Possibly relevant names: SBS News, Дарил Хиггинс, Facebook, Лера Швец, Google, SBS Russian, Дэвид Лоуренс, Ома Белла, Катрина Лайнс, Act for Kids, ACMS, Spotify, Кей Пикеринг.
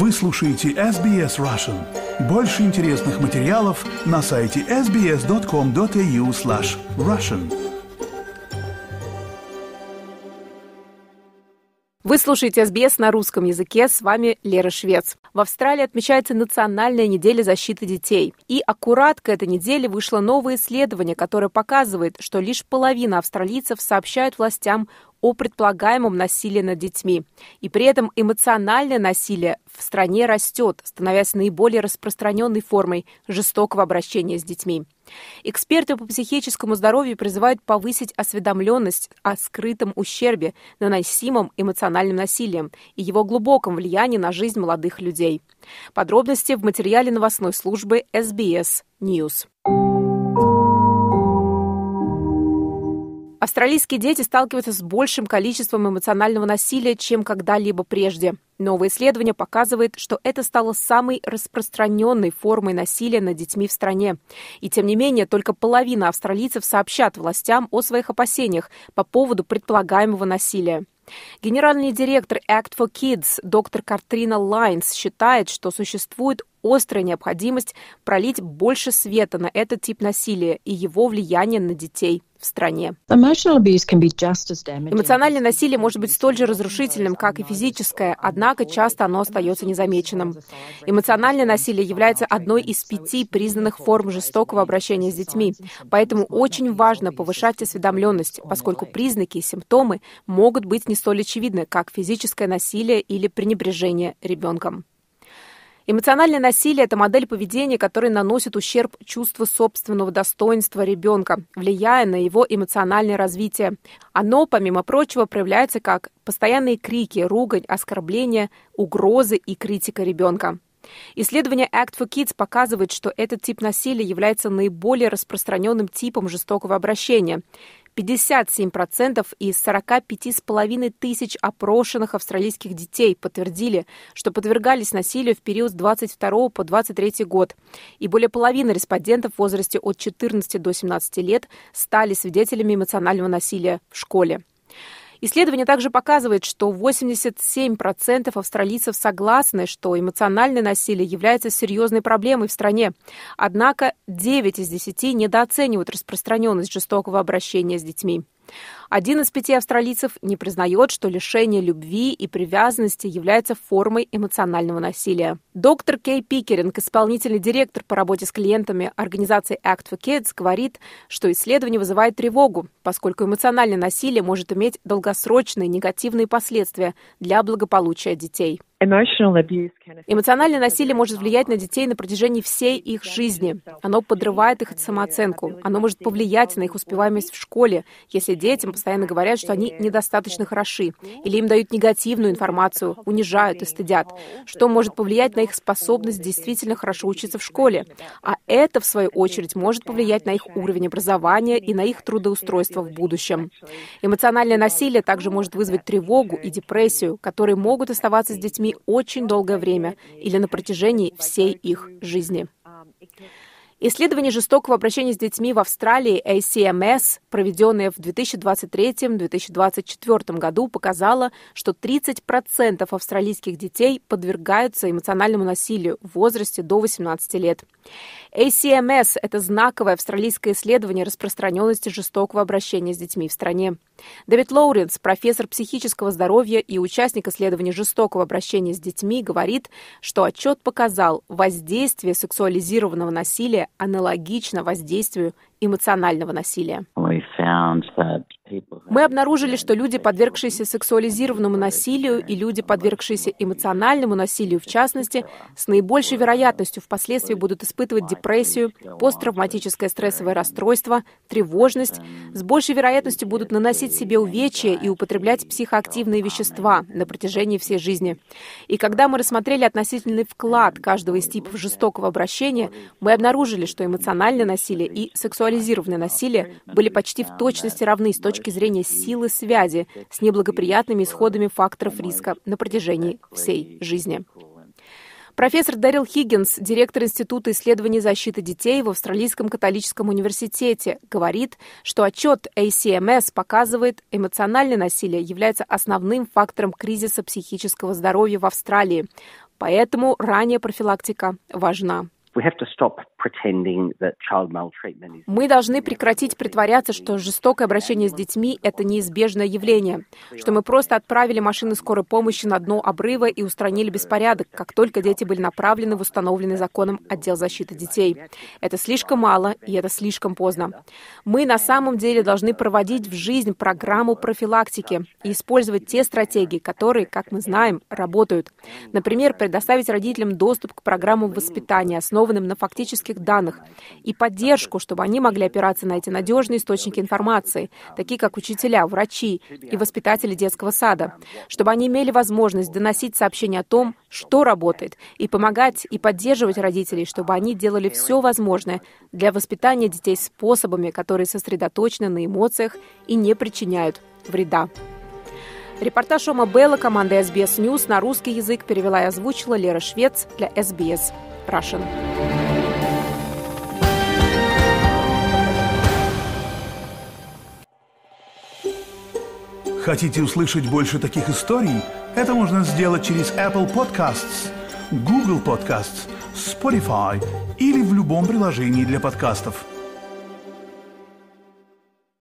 Вы слушаете SBS Russian. Больше интересных материалов на сайте sbs.com.au/russian. Вы слушаете SBS на русском языке. С вами Лера Швец. В Австралии отмечается Национальная неделя защиты детей. И аккурат к этой неделе вышло новое исследование, которое показывает, что лишь половина австралийцев сообщают властям о предполагаемом насилии над детьми. И при этом эмоциональное насилие в стране растет, становясь наиболее распространенной формой жестокого обращения с детьми. Эксперты по психическому здоровью призывают повысить осведомленность о скрытом ущербе, наносимом эмоциональным насилием и его глубоком влиянии на жизнь молодых людей. Подробности в материале новостной службы SBS News. Австралийские дети сталкиваются с большим количеством эмоционального насилия, чем когда-либо прежде. Новое исследование показывает, что это стало самой распространенной формой насилия над детьми в стране. И тем не менее, только половина австралийцев сообщат властям о своих опасениях по поводу предполагаемого насилия. Генеральный директор Act for Kids доктор Катрина Лайнс считает, что существует острая необходимость пролить больше света на этот тип насилия и его влияние на детей в стране. Эмоциональное насилие может быть столь же разрушительным, как и физическое, однако часто оно остается незамеченным. Эмоциональное насилие является одной из 5 признанных форм жестокого обращения с детьми, поэтому очень важно повышать осведомленность, поскольку признаки и симптомы могут быть не столь очевидны, как физическое насилие или пренебрежение ребенком. Эмоциональное насилие – это модель поведения, которая наносит ущерб чувству собственного достоинства ребенка, влияя на его эмоциональное развитие. Оно, помимо прочего, проявляется как постоянные крики, ругань, оскорбления, угрозы и критика ребенка. Исследование Act for Kids показывает, что этот тип насилия является наиболее распространенным типом жестокого обращения. 57% из 45,5 тысяч опрошенных австралийских детей подтвердили, что подвергались насилию в период с 22 по 23 год. И более половины респондентов в возрасте от 14 до 17 лет стали свидетелями эмоционального насилия в школе. Исследование также показывает, что 87% австралийцев согласны, что эмоциональное насилие является серьезной проблемой в стране. Однако 9 из 10 недооценивают распространенность жестокого обращения с детьми. 1 из 5 австралийцев не признает, что лишение любви и привязанности является формой эмоционального насилия. Доктор Кей Пикеринг, исполнительный директор по работе с клиентами организации Act for Kids, говорит, что исследование вызывает тревогу, поскольку эмоциональное насилие может иметь долгосрочные негативные последствия для благополучия детей. Эмоциональное насилие может влиять на детей на протяжении всей их жизни. Оно подрывает их самооценку. Оно может повлиять на их успеваемость в школе, если детям постоянно говорят, что они недостаточно хороши, или им дают негативную информацию, унижают и стыдят, что может повлиять на их способность действительно хорошо учиться в школе. А это, в свою очередь, может повлиять на их уровень образования и на их трудоустройство в будущем. Эмоциональное насилие также может вызвать тревогу и депрессию, которые могут оставаться с детьми очень долгое время или на протяжении всей их жизни. Исследование жестокого обращения с детьми в Австралии ACMS, проведенное в 2023-2024 году, показало, что 30% австралийских детей подвергаются эмоциональному насилию в возрасте до 18 лет. ACMS – это знаковое австралийское исследование распространенности жестокого обращения с детьми в стране. Дэвид Лоуренс, профессор психического здоровья и участник исследования жестокого обращения с детьми, говорит, что отчет показал воздействие сексуализированного насилия аналогично воздействию эмоционального насилия. Мы обнаружили, что люди, подвергшиеся сексуализированному насилию, и люди, подвергшиеся эмоциональному насилию, в частности, с наибольшей вероятностью впоследствии будут испытывать депрессию, посттравматическое стрессовое расстройство, тревожность, с большей вероятностью будут наносить себе увечья и употреблять психоактивные вещества на протяжении всей жизни. И когда мы рассмотрели относительный вклад каждого из типов жестокого обращения, мы обнаружили, что эмоциональное насилие и сексуализированное насилие были почти в точности равны с точки зрения силы связи с неблагоприятными исходами факторов риска на протяжении всей жизни. Профессор Дарил Хиггинс, директор Института исследований защиты детей в Австралийском католическом университете, говорит, что отчет ACMS показывает, эмоциональное насилие является основным фактором кризиса психического здоровья в Австралии, Поэтому ранняя профилактика важна. Мы должны прекратить притворяться, что жестокое обращение с детьми – это неизбежное явление, что мы просто отправили машины скорой помощи на дно обрыва и устранили беспорядок, как только дети были направлены в установленный законом отдел защиты детей. Это слишком мало, и это слишком поздно. Мы на самом деле должны проводить в жизнь программу профилактики и использовать те стратегии, которые, как мы знаем, работают. Например, предоставить родителям доступ к программам воспитания, основанным на фактических данных, и поддержку, чтобы они могли опираться на эти надежные источники информации, такие как учителя, врачи и воспитатели детского сада, чтобы они имели возможность доносить сообщения о том, что работает, и помогать и поддерживать родителей, чтобы они делали все возможное для воспитания детей способами, которые сосредоточены на эмоциях и не причиняют вреда. Репортаж Ома Белла, команда SBS News на русский язык перевела и озвучила Лера Швец для SBS Russian. Хотите услышать больше таких историй? Это можно сделать через Apple Podcasts, Google Podcasts, Spotify или в любом приложении для подкастов.